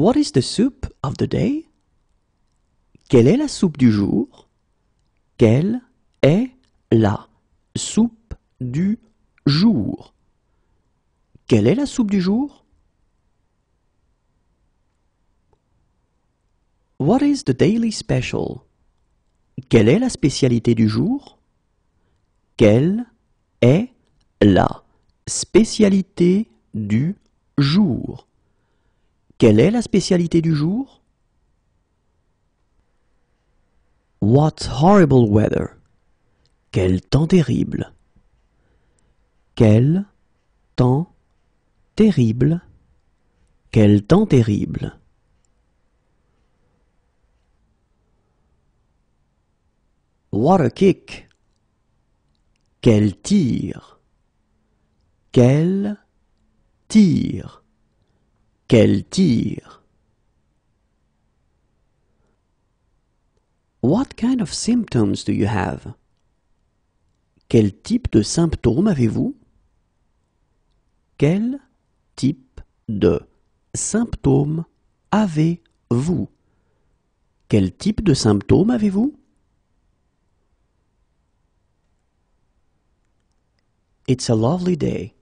What is the soup of the day? Quelle est la soupe du jour? Quelle est la soupe du jour? Quelle est la soupe du jour? What is the daily special? Quelle est la spécialité du jour? Quelle est la spécialité du jour? Quelle est la spécialité du jour? What horrible weather! Quel temps terrible! Quel temps terrible! Quel temps terrible! What a kick! Quel tir! Quel tir! Quel tir! What kind of symptoms do you have? Quel type de symptômes avez-vous? Quel type de symptômes avez-vous? Quel type de symptômes avez-vous? It's a lovely day.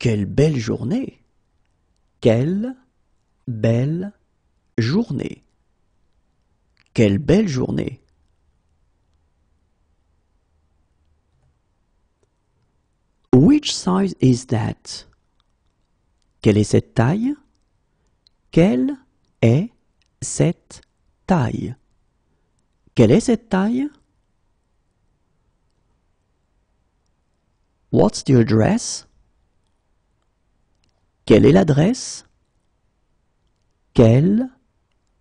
Quelle belle journée! Quelle belle journée! Quelle belle journée! Which size is that? Quelle est cette taille? Quelle est cette taille? Quelle est cette taille? What's the address? Quelle est l'adresse? Quelle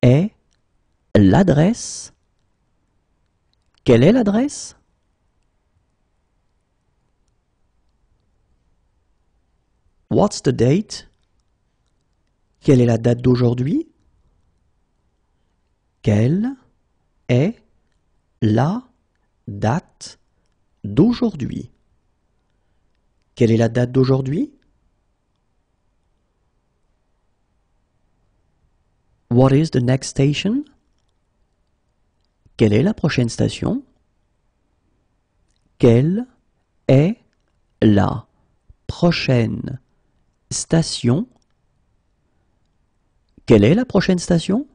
est l'adresse? Quelle est l'adresse? What's the date? Quelle est la date d'aujourd'hui? Quelle est la date d'aujourd'hui? Quelle est la date d'aujourd'hui? What is the next station? Quelle est la prochaine station? Quelle est la prochaine station? Quelle est la prochaine station?